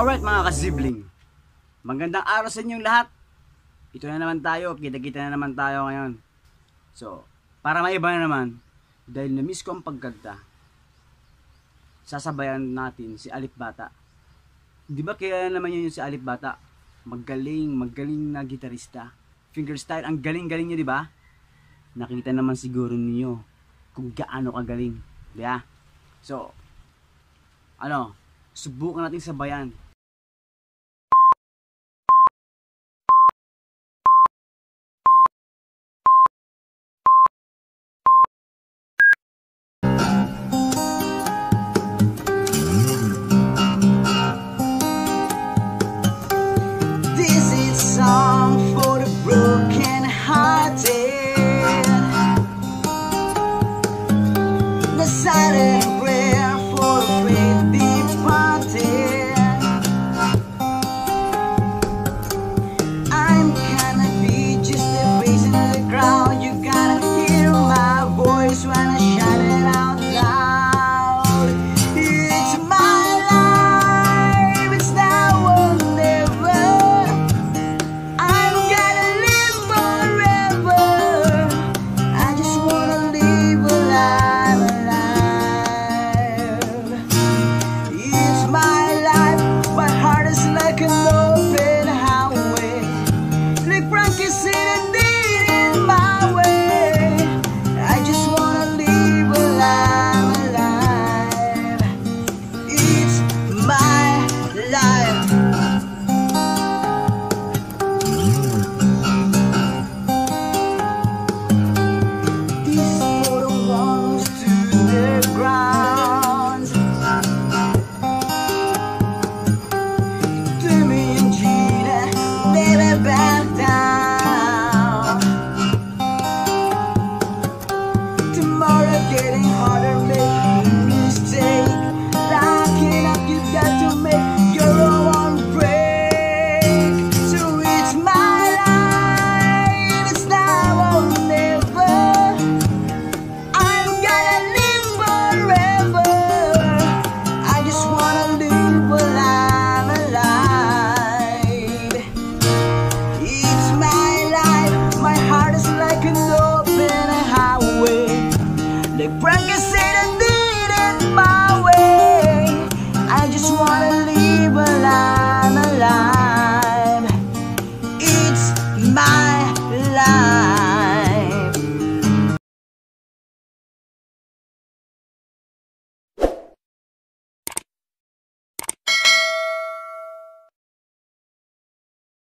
Alright mga kasibling, magandang araw sa inyong lahat. Ito na naman tayo, kita-kita na naman tayo ngayon. So, para maiba na naman, dahil na-miss ko ang pagkanta, sasabayan natin si Alip Bata. Di ba kaya naman yun si Alip Bata? Magaling na gitarista. Fingerstyle, ang galing-galing niya, di ba? Nakita naman siguro niyo kung gaano kagaling. Di ba? So, ano, subukan natin sabayan